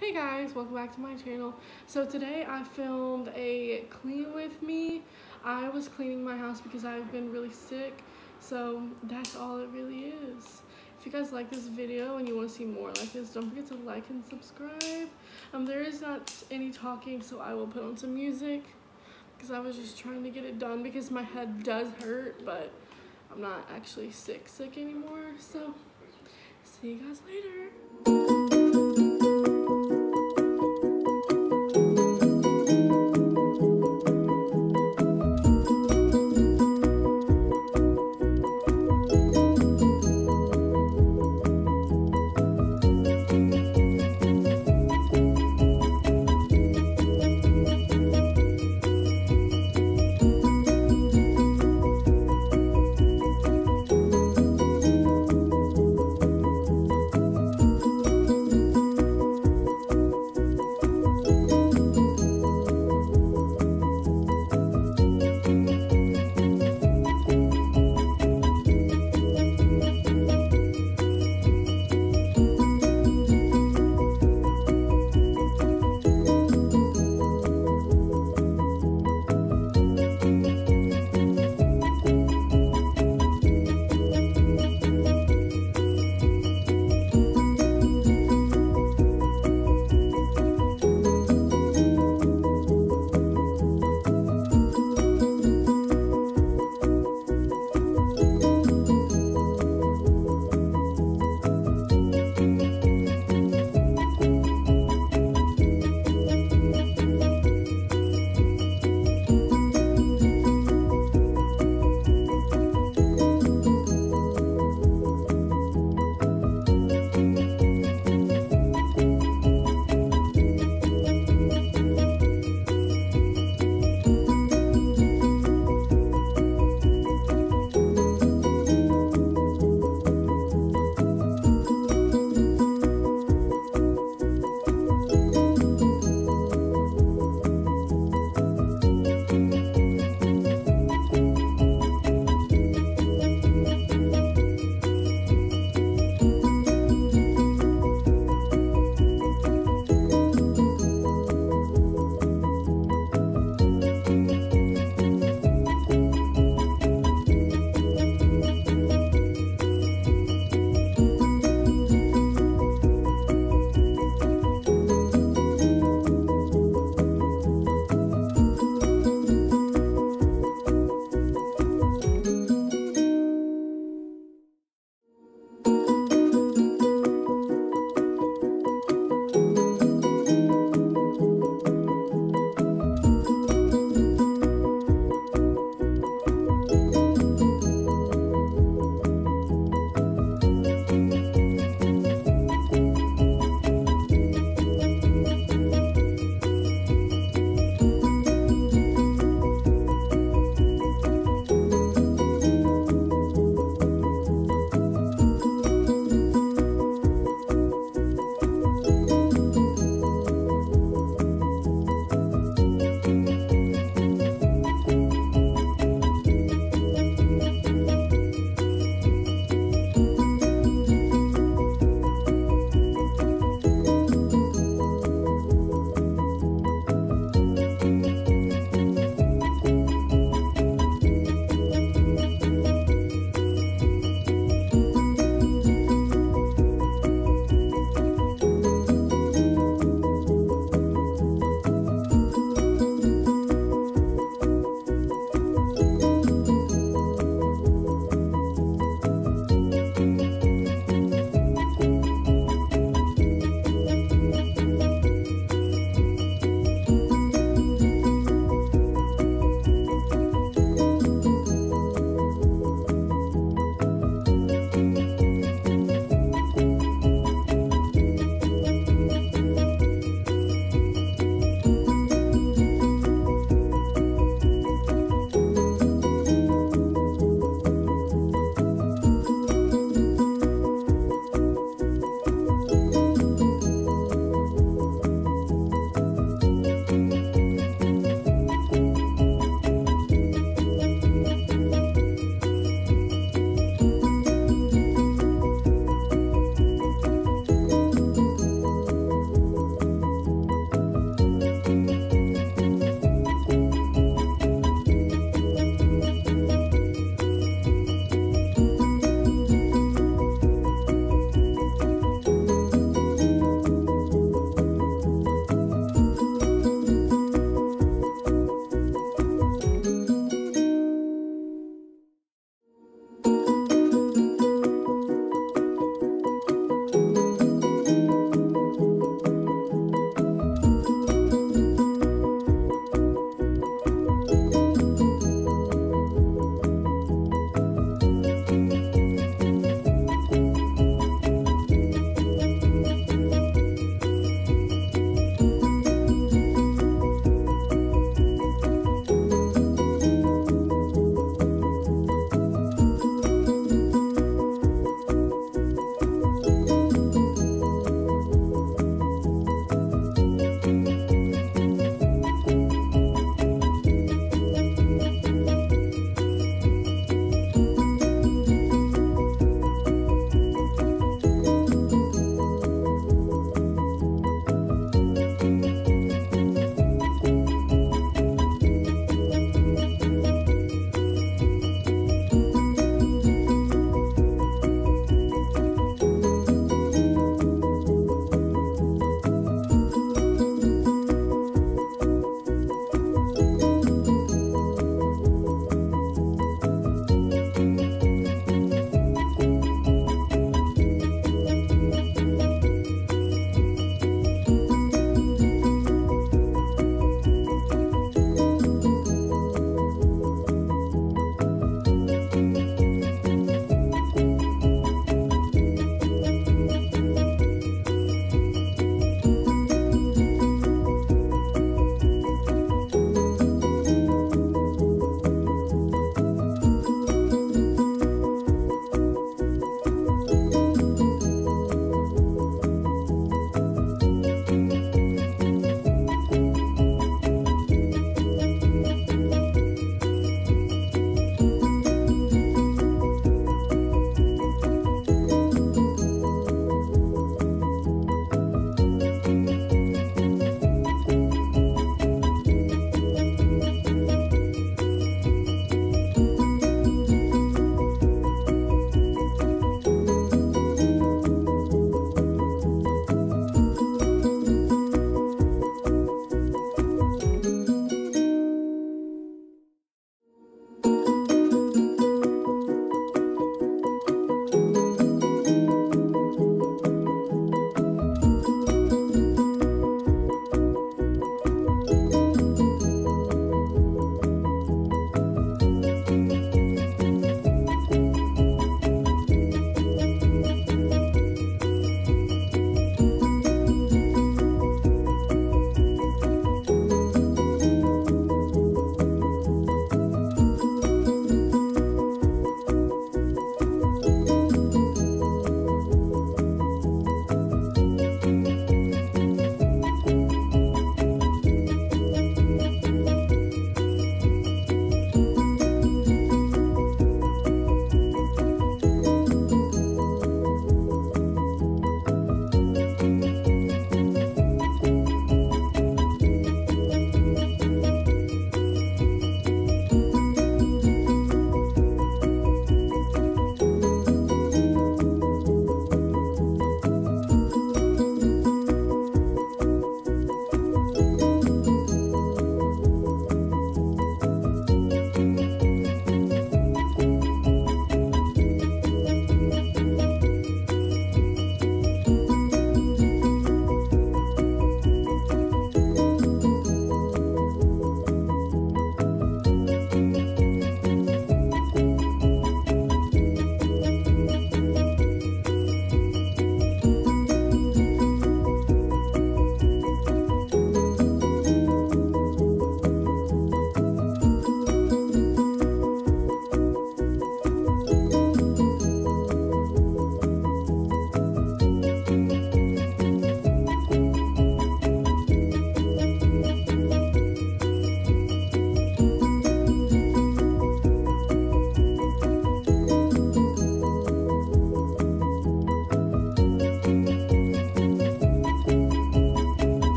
Hey guys, welcome back to my channel. So today I filmed a clean with me. I was cleaning my house because I've been really sick, so that's all it really is. If you guys like this video and you want to see more like this, don't forget to like and subscribe. There is not any talking, so I will put on some music because I was just trying to get it done because my head does hurt, but I'm not actually sick anymore. So see you guys later.